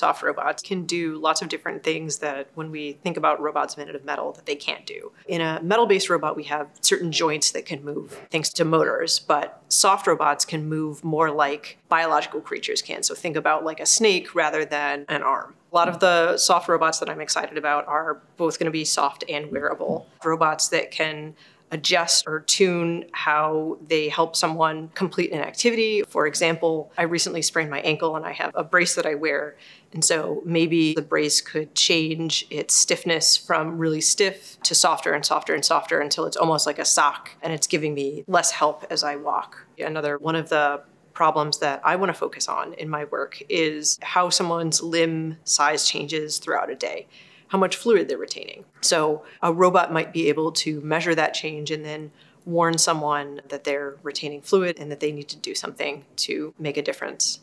soft robots can do lots of different things that when we think about robots made of metal that they can't do. In a metal-based robot, we have certain joints that can move thanks to motors, but soft robots can move more like biological creatures can. So think about like a snake rather than an arm. A lot of the soft robots that I'm excited about are both going to be soft and wearable. Robots that can adjust or tune how they help someone complete an activity. For example, I recently sprained my ankle and I have a brace that I wear. And so maybe the brace could change its stiffness from really stiff to softer and softer and softer until it's almost like a sock and it's giving me less help as I walk. Another one of the problems that I want to focus on in my work is how someone's limb size changes throughout a day, how much fluid they're retaining. So a robot might be able to measure that change and then warn someone that they're retaining fluid and that they need to do something to make a difference.